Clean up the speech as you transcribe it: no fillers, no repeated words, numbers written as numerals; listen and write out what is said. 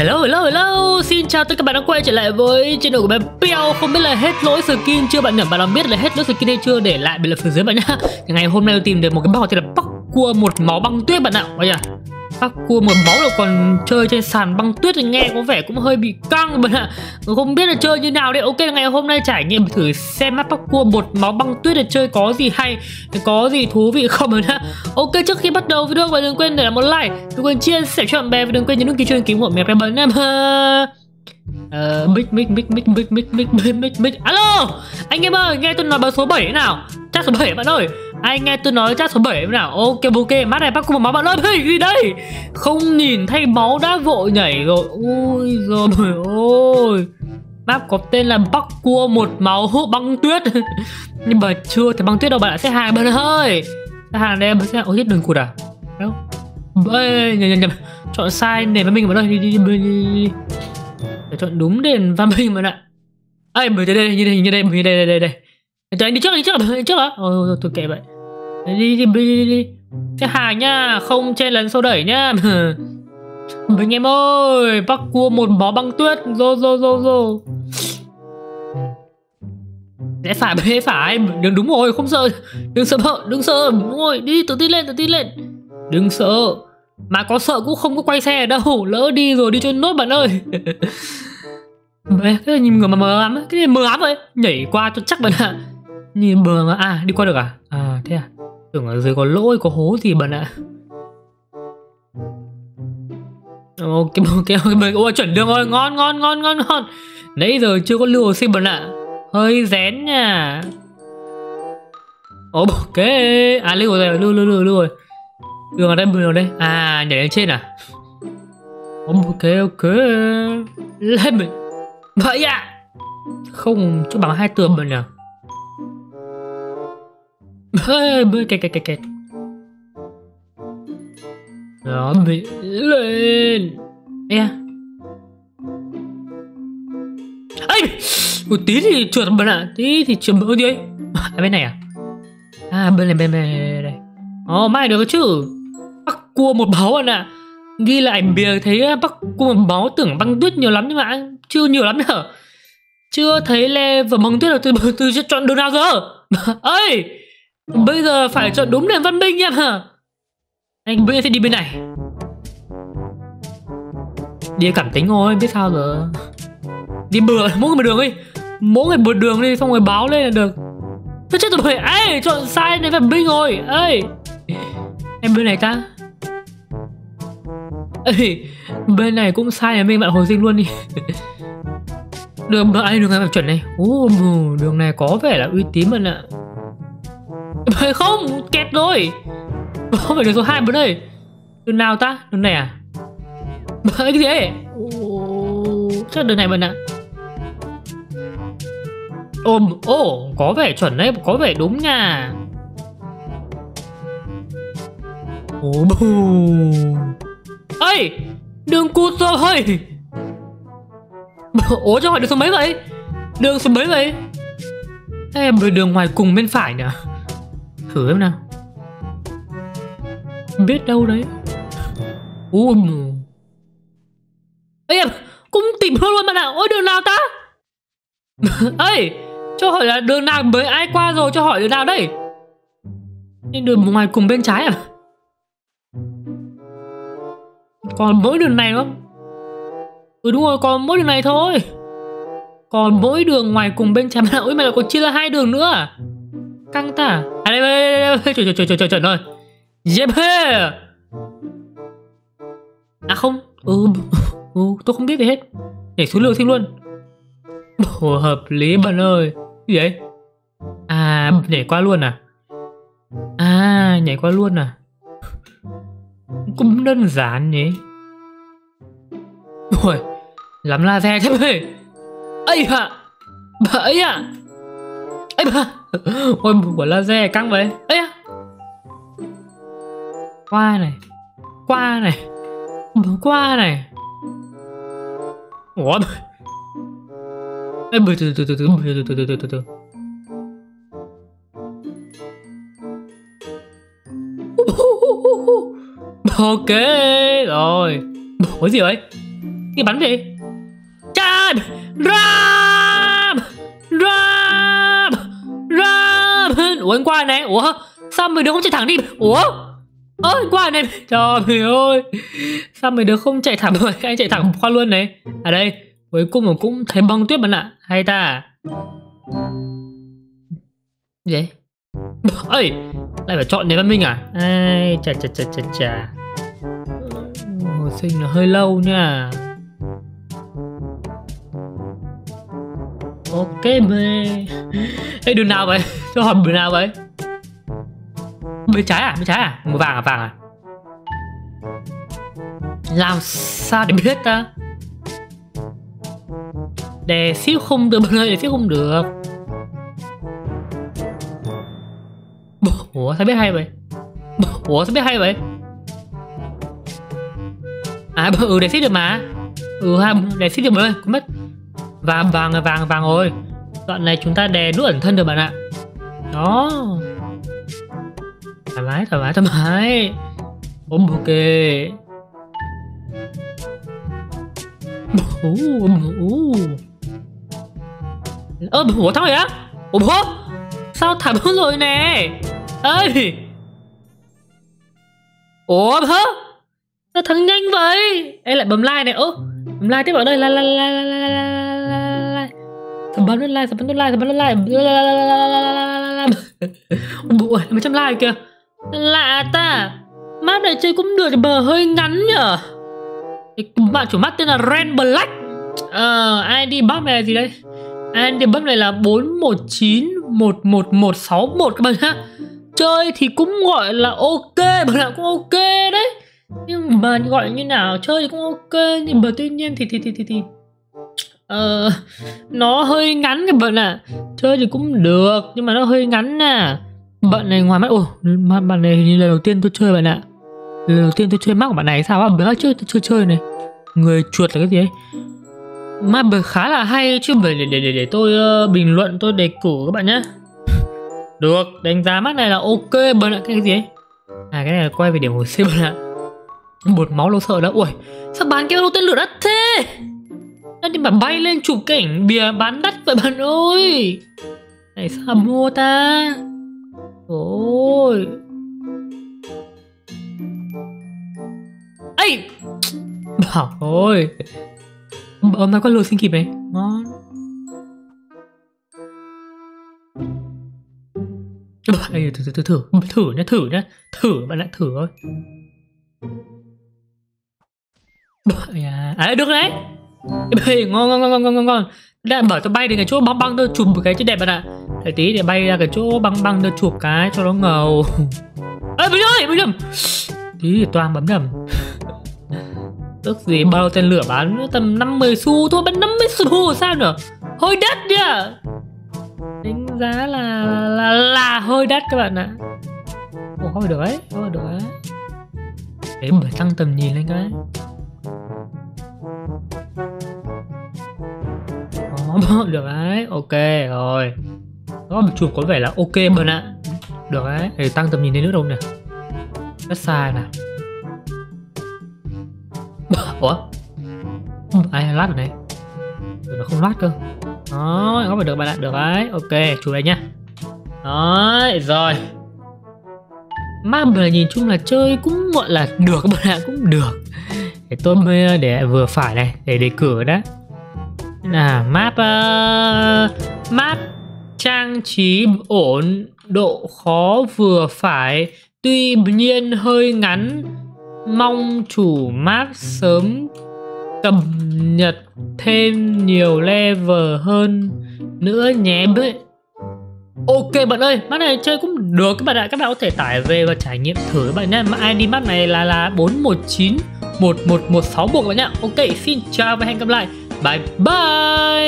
Hello, xin chào tất cả các bạn đã quay trở lại với channel của Meowpeo. Không biết là hết lỗi skin chưa bạn nhỉ? Bạn nào biết là hết lỗi skin hay chưa để lại bình luận phía dưới bạn nhá. Ngày hôm nay tôi tìm được một cái bao tên là Bắc Cua một máu băng tuyết bạn ạ. Ôi à, Bắc Cua một máu là còn chơi trên sàn băng tuyết thì nghe có vẻ cũng hơi bị căng bạn ạ. Không biết là chơi như nào đấy. Ok, ngày hôm nay trải nghiệm thử xem map Bắc Cua một máu băng tuyết để chơi có gì hay, có gì thú vị không bạn ạ. Ok, trước khi bắt đầu video bạn đừng quên để lại một like, đừng quên chia sẻ cho bạn bè và đừng quên nhấn đăng ký kênh của Meowpeo em. Mic alo. Anh em ơi, nghe tôi nói bấm số 7 thế nào? Chắc số 7 bạn ơi. Anh nghe tôi nói chắc số 7 thế nào? Ok, mắt này bắt cùng một máu bạn ơi. Hey, gì đây? Không nhìn thấy máu đã vội nhảy rồi. Ôi giời ơi. Map có tên là Bắc Cua một máu băng tuyết. Nhưng mà chưa thấy băng tuyết đâu bạn ạ. Xếp hàng bạn ơi. Xếp hàng đây bạn sẽ. Ôi chết đường cụt à? Đâu? Nhầm. Chọn sai nền văn minh bạn ơi. Đi. Để chọn đúng đền văn minh bạn ạ. Ê, bởi tới đây, như đây. Cho anh đi trước, đi trước. Ôi, tôi kệ vậy. Đi. Cái hàng nha, không chen lấn xô đẩy nha. Mình em ơi, Bắc Cua một bó băng tuyết. Rô. Dễ phải, đừng đúng rồi, không sợ. Đừng sợ, đúng rồi, đi, tự tin lên. Đừng sợ. Mà có sợ cũng không có quay xe ở đâu. Lỡ đi rồi đi cho nốt bạn ơi. Cái này nhìn người mà mờ ám ấy. Cái này mờ ám vậy. Nhảy qua cho chắc bạn ạ. Nhìn bờ mà. À, đi qua được à? À, thế à? Tưởng ở dưới có lỗi, có hố gì bạn ạ. Ok. Ôi, chuẩn đường rồi. Ngon. Nãy giờ chưa có lưu hồ sinh bạn ạ. Hơi rén nha. Ok. À, lưu rồi. Đường ở đây. À, nhảy lên trên à? Ok. Lên mình. Vậy ạ à? Không, chỗ bằng 2 tường rồi nhỉ. Kẹt. Đó, bị lên. Ê. Ây. Một tí thì trượt bạn ạ. Tí thì trượt bỡ đi ấy. À, bên này à? À, bên này đây. Ồ, mai được chứ. Bắc Cua một máu bạn ạ. Ghi lại ảnh bìa thấy Bắc Cua một máu tưởng băng tuyết nhiều lắm nhưng mà chưa nhiều lắm nhở. Chưa thấy level băng tuyết là từ chọn đường nào giờ. Ơi, bây giờ phải chọn đúng nền văn minh nha hả? Anh bây giờ sẽ đi bên này. Đi cảm tính thôi, biết sao giờ. Đi bừa, mỗi người một đường đi xong rồi báo lên là được. Thế chết rồi, ấy chọn sai nền văn minh rồi, ấy. Em bên này ta. Ê, bên này cũng sai nhà mình bạn hồi sinh luôn đi. Đường này chuẩn này. Đường này có vẻ là uy tín bạn ạ. Không, kẹt rồi. Không phải đường số 2 bên đây. Đường nào ta? Đường này à? Cái gì ấy? Chắc đường này bạn ạ. Có vẻ chuẩn đấy, có vẻ đúng nha. Ê, đường cụt rồi. Ủa, cho hỏi đường số mấy vậy? Em về đường ngoài cùng bên phải nhỉ? Thử em nào. Biết đâu đấy. Ê em, cũng tìm hơn luôn bạn ạ. Ôi, đường nào ta? Ê, cho hỏi là đường nào mới ai qua rồi, cho hỏi đường nào đây? Đường ngoài cùng bên trái à? Còn mỗi đường này đúng. Đúng rồi, còn mỗi đường này thôi. Còn mỗi đường ngoài cùng bên trái. Ôi mày lại còn chia ra 2 đường nữa à? Căng ta. À đây. Chuẩn rồi. Yep. À không. Tôi không biết gì hết. Nhảy xuống lường xin luôn. Hợp lý bạn ơi. Gì vậy? À, nhảy qua luôn à? À, nhảy qua luôn à? Cũng đơn giản nhỉ. Ôi, lắm laser thế mày. Ây hả? Bà ấy à? Ây bà. Ôi, mùi của laser căng vậy. Ây à? Qua này. Ủa? Ây, từ từ. Ok rồi. Ủa gì vậy? Cái bánh gì? Chà, Ram. Ủa anh qua này, ủa sao mấy đứa không chạy thẳng đi? Ủa anh qua này, trời ơi, sao mấy đứa không chạy thẳng rồi? Anh chạy thẳng qua luôn này. Ở đây cuối cùng mà cũng thấy băng tuyết bạn ạ. Hay ta. Gì? Ơi, lại phải chọn nền văn minh à? Ai, chà. Hồi sinh là hơi lâu nha. Ok mê. Ê, đường nào vậy? Cho hỏi đường nào vậy? Bên trái à? Bên trái à? Màu vàng à? Vàng à? Làm sao để biết ta? Để xíu không được, để xíu không được. Ủa sao biết hay vậy? À để xích được mà. Để xích được rồi, cũng mất. Vàng rồi. Đoạn này chúng ta đè nút ẩn thân được bạn ạ. Đó. Thoải mái. Ok. Ủa thằng này á? Ủa sao thảm hơn rồi nè. Ơi. Ủa hả? Sao thắng nhanh vậy? Ê lại bấm like này. Ô, bấm like tiếp vào đây. Like. Thầm bấm nút like. Ủa, 100 like kìa. Lạ ta. Map này chơi cũng được bờ hơi ngắn nhở. Bạn chủ mắt tên là Ren Black. ID bấm này là gì đây? ID bấm này là 41911161 các bạn nhá. Chơi thì cũng gọi là ok, bạn nào cũng ok đấy. Nhưng mà gọi như nào chơi thì cũng ok, nhưng mà tuy nhiên thì nó hơi ngắn các bạn ạ. Chơi thì cũng được nhưng mà nó hơi ngắn nè. Bạn này ngoài mắt, bạn này hình như lần đầu tiên tôi chơi bạn ạ. Lần đầu tiên tôi chơi mắt của bạn này sao á, bữa chơi này. Người chuột là cái gì ấy? Mà bữa khá là hay chứ, để tôi bình luận, tôi đề cử các bạn nhé. Được, đánh giá mắt này là ok bạn ạ. Cái gì ấy? À cái này là quay về điểm hồi sinh bạn ạ. Một máu lâu sợ đó. Ui, sao bán kêu lô tên lửa đắt thế? Đắt nhưng mà bay lên chụp cảnh bìa bán đắt vậy bạn ơi. Này sao mua ta? Ôi. Ây. Bảo ôi. Hôm nay có lô xin kịp này. Ngon. Ê, thử nhá, bạn lại thử thôi. À được đấy. Ngon. Đã bảo tôi bay đến cái chỗ băng băng tôi chụp một cái cho đẹp bạn ạ. Để tí để bay ra cái chỗ băng băng tôi chụp cái cho nó ngầu. Ê bình ơi. Tí toàn bấm nhầm. Tức gì bao tên lửa bán tầm 50 xu thôi, bán 50 xu sao nữa? Hơi đắt nhá. Đánh giá là hơi đắt các bạn ạ. Ủa không phải được đấy, Để mở tăng tầm nhìn lên cái. Được đấy, ok rồi. Đó một chụp có vẻ là ok bạn ạ. Được đấy, để tăng tầm nhìn lên nữa đâu nè. Rất sai nè. Ủa? Ai lát rồi này? Nó không lát cơ. Đó, có phải được bạn ạ, được đấy. Ok, chụp đây nhá. Đấy, rồi. Mà nhìn chung là chơi cũng gọi là được các bạn ạ, cũng được. Để tôi mới để vừa phải này, để đề cử đó. Là map trang trí ổn, độ khó vừa phải, tuy nhiên hơi ngắn. Mong chủ map sớm cập nhật thêm nhiều level hơn nữa nhé. Ok bạn ơi, map này chơi cũng được các bạn ạ. Các bạn có thể tải về và trải nghiệm thử các bạn nhé. ID map này là 41911161 các bạn nhé. Ok, xin chào và hẹn gặp lại. Bye bye.